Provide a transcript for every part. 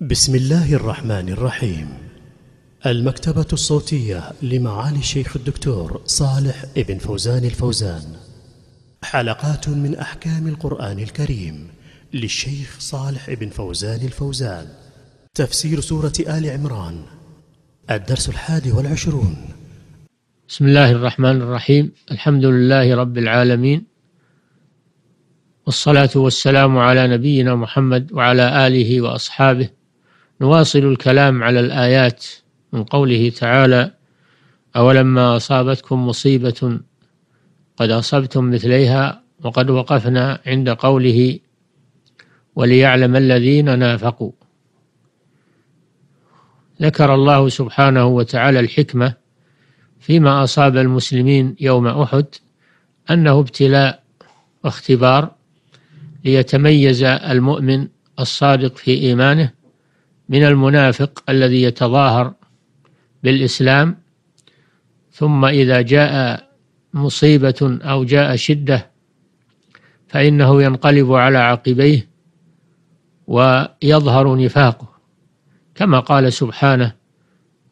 بسم الله الرحمن الرحيم. المكتبة الصوتية لمعالي الشيخ الدكتور صالح ابن فوزان الفوزان، حلقات من أحكام القرآن الكريم للشيخ صالح ابن فوزان الفوزان، تفسير سورة آل عمران، الدرس 21. بسم الله الرحمن الرحيم. الحمد لله رب العالمين، والصلاة والسلام على نبينا محمد وعلى آله وأصحابه. نواصل الكلام على الآيات من قوله تعالى: أولما أصابتكم مصيبة قد أصبتم مثليها، وقد وقفنا عند قوله وليعلم الذين نافقوا. ذكر الله سبحانه وتعالى الحكمة فيما أصاب المسلمين يوم أحد، أنه ابتلاء واختبار ليتميز المؤمن الصادق في إيمانه من المنافق الذي يتظاهر بالإسلام، ثم إذا جاء مصيبة أو جاء شدة فإنه ينقلب على عقبيه ويظهر نفاقه، كما قال سبحانه: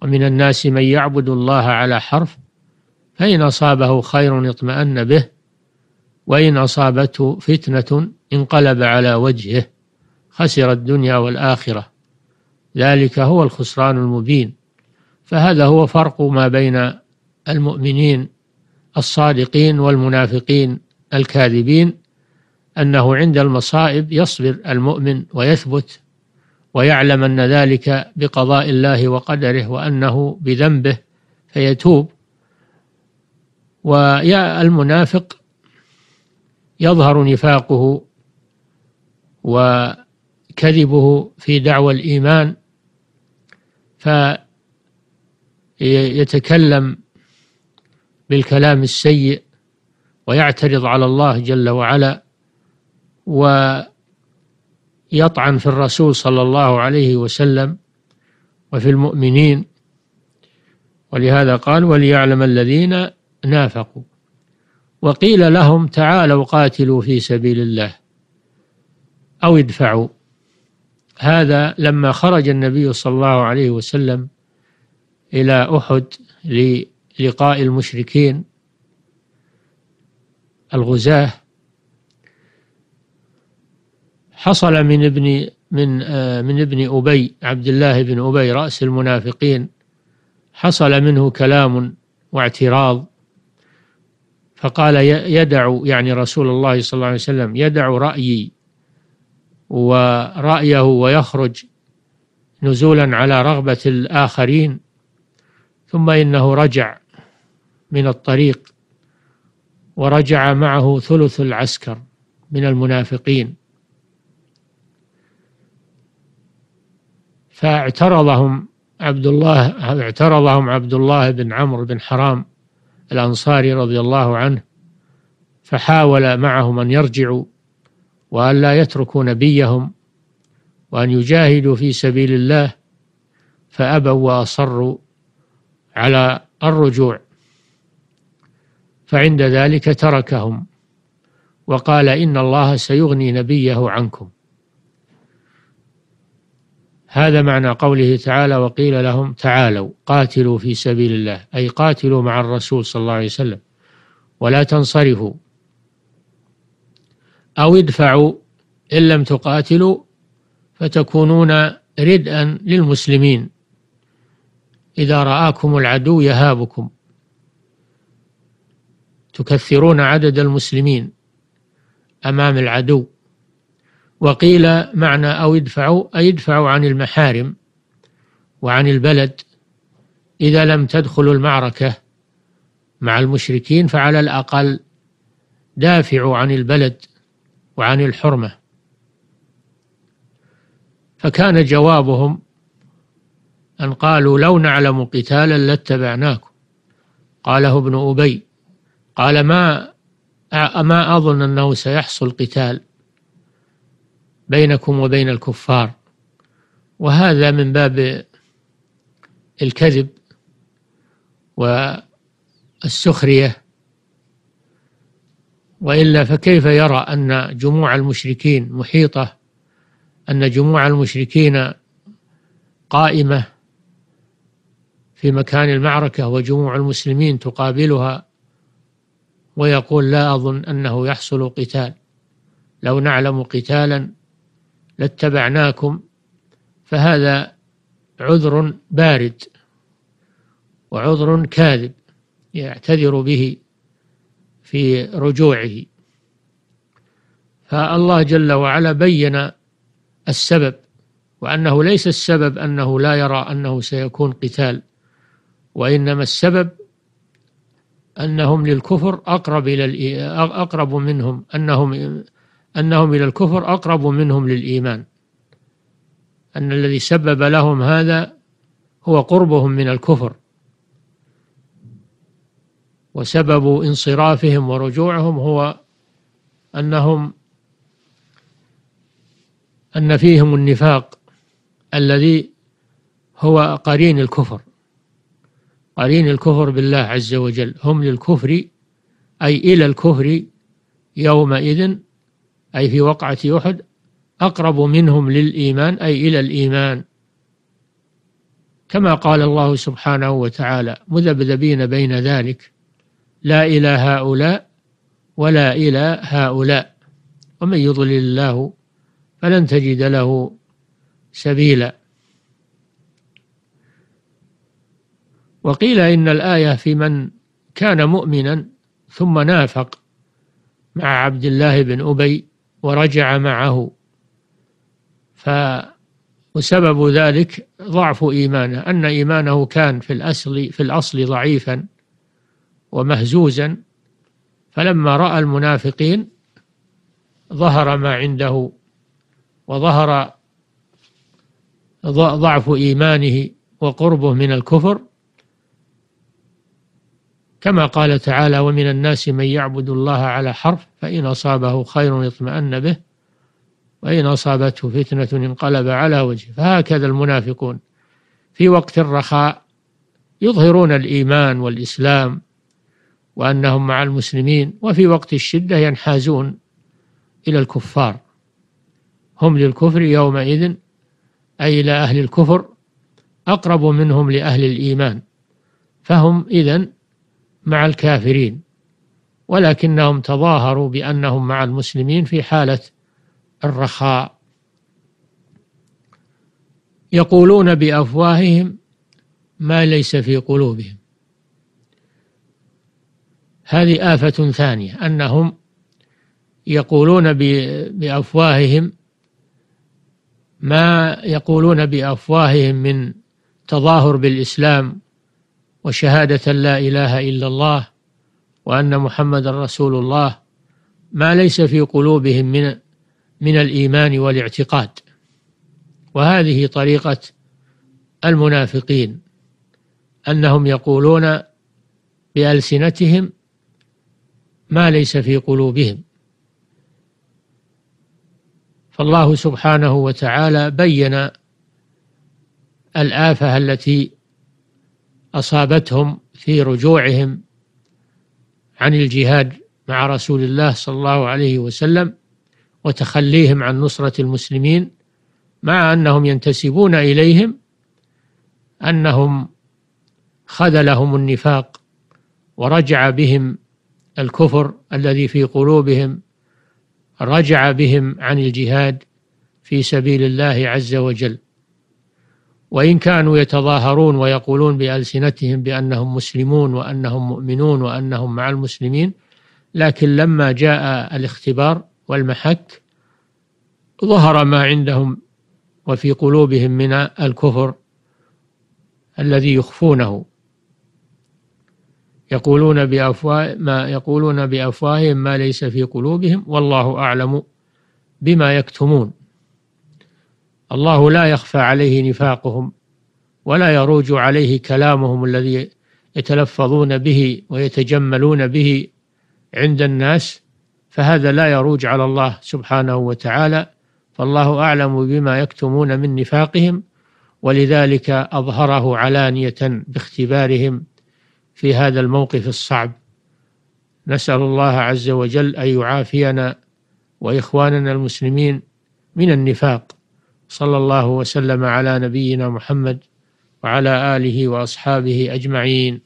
ومن الناس من يعبد الله على حرف، فإن أصابه خير اطمأن به، وإن أصابته فتنة انقلب على وجهه، خسر الدنيا والآخرة، ذلك هو الخسران المبين. فهذا هو فرق ما بين المؤمنين الصادقين والمنافقين الكاذبين، أنه عند المصائب يصبر المؤمن ويثبت، ويعلم أن ذلك بقضاء الله وقدره وأنه بذنبه فيتوب. ويا المنافق يظهر نفاقه وكذبه في دعوى الإيمان، فيتكلم بالكلام السيء ويعترض على الله جل وعلا، ويطعن في الرسول صلى الله عليه وسلم وفي المؤمنين. ولهذا قال: وليعلم الذين نافقوا. وقيل لهم: تعالوا قاتلوا في سبيل الله أو ادفعوا. هذا لما خرج النبي صلى الله عليه وسلم إلى أحد للقاء المشركين الغزاة، حصل من ابن أبي، عبد الله بن أبي رأس المنافقين، حصل منه كلام واعتراض، فقال: يدع، يعني رسول الله صلى الله عليه وسلم، يدع رأيي ورأيه ويخرج نزولا على رغبة الآخرين. ثم إنه رجع من الطريق، ورجع معه ثلث العسكر من المنافقين، فاعترضهم عبد الله بن عمرو بن حرام الأنصاري رضي الله عنه، فحاول معهم أن يرجعوا وأن لا يتركوا نبيهم وأن يجاهدوا في سبيل الله، فأبوا وأصروا على الرجوع، فعند ذلك تركهم وقال: إن الله سيغني نبيه عنكم. هذا معنى قوله تعالى: وقيل لهم تعالوا قاتلوا في سبيل الله، أي قاتلوا مع الرسول صلى الله عليه وسلم ولا تنصرفوا، أو ادفعوا إن لم تقاتلوا فتكونون ردءا للمسلمين، إذا رآكم العدو يهابكم، تكثرون عدد المسلمين أمام العدو. وقيل معنى أو ادفعوا، أي ادفعوا عن المحارم وعن البلد، إذا لم تدخلوا المعركة مع المشركين فعلى الأقل دافعوا عن البلد وعن الحرمة. فكان جوابهم أن قالوا: لو نعلم قتالا لاتبعناكم. قاله ابن أبي، قال: ما أظن أنه سيحصل قتال بينكم وبين الكفار. وهذا من باب الكذب والسخرية، وإلا فكيف يرى أن جموع المشركين قائمة في مكان المعركة وجموع المسلمين تقابلها ويقول لا أظن أنه يحصل قتال، لو نعلم قتالا لاتبعناكم، فهذا عذر بارد وعذر كاذب يعتذر به في رجوعه. فالله جل وعلا بين السبب، وأنه ليس السبب أنه لا يرى أنه سيكون قتال، وإنما السبب أنهم للكفر أقرب منهم، أنهم إلى الكفر أقرب منهم للإيمان، أن الذي سبب لهم هذا هو قربهم من الكفر وسبب انصرافهم ورجوعهم هو أن فيهم النفاق الذي هو قرين الكفر بالله عز وجل. هم للكفر أي إلى الكفر يومئذ أي في وقعة أحد أقرب منهم للإيمان أي إلى الإيمان، كما قال الله سبحانه وتعالى مذبذبين بين ذلك لا إلى هؤلاء ولا إلى هؤلاء ومن يضلل الله فلن تجد له سبيلا. وقيل إن الآية في من كان مؤمنا ثم نافق مع عبد الله بن أبي ورجع معه، وسبب ذلك ضعف إيمانه، أن إيمانه كان في الأصل ضعيفا ومهزوزا، فلما رأى المنافقين ظهر ما عنده وظهر ضعف إيمانه وقربه من الكفر، كما قال تعالى ومن الناس من يعبد الله على حرف فإن أصابه خير اطمأن به وإن أصابته فتنة انقلب على وجهه. فهكذا المنافقون في وقت الرخاء يظهرون الإيمان والإسلام وأنهم مع المسلمين، وفي وقت الشدة ينحازون إلى الكفار. هم للكفر يومئذ أي إلى أهل الكفر أقرب منهم لأهل الإيمان، فهم إذن مع الكافرين، ولكنهم تظاهروا بأنهم مع المسلمين في حالة الرخاء. يقولون بأفواههم ما ليس في قلوبهم. هذه آفة ثانية، أنهم يقولون بأفواههم ما يقولون بأفواههم من تظاهر بالإسلام وشهادة لا إله إلا الله وأن محمد رسول الله، ما ليس في قلوبهم من الإيمان والاعتقاد. وهذه طريقة المنافقين، أنهم يقولون بألسنتهم ما ليس في قلوبهم. فالله سبحانه وتعالى بين الآفة التي أصابتهم في رجوعهم عن الجهاد مع رسول الله صلى الله عليه وسلم وتخليهم عن نصرة المسلمين، مع أنهم ينتسبون إليهم أنهم خذلهم النفاق ورجع بهم الكفر الذي في قلوبهم، رجع بهم عن الجهاد في سبيل الله عز وجل. وإن كانوا يتظاهرون ويقولون بألسنتهم بأنهم مسلمون وأنهم مؤمنون وأنهم مع المسلمين، لكن لما جاء الاختبار والمحك ظهر ما عندهم وفي قلوبهم من الكفر الذي يخفونه. يقولون بأفواههم ما ليس في قلوبهم والله أعلم بما يكتمون. الله لا يخفى عليه نفاقهم ولا يروج عليه كلامهم الذي يتلفظون به ويتجملون به عند الناس، فهذا لا يروج على الله سبحانه وتعالى، فالله أعلم بما يكتمون من نفاقهم، ولذلك أظهره علانية باختبارهم في هذا الموقف الصعب. نسأل الله عز وجل أن يعافينا وإخواننا المسلمين من النفاق صلى الله وسلم على نبينا محمد وعلى آله وأصحابه أجمعين.